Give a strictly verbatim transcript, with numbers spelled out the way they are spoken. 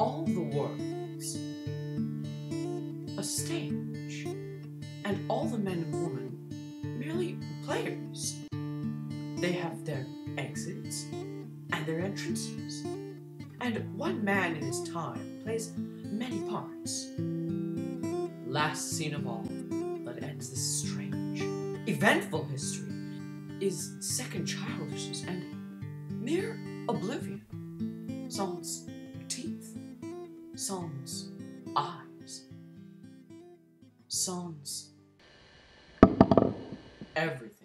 all the world's a stage, and all the men and women merely players. They have their exits and their entrances, and one man in his time plays many parts. Last scene of all that ends this strange, eventful history is second childishness and mere oblivion. Sans teeth, sans eyes, sans everything.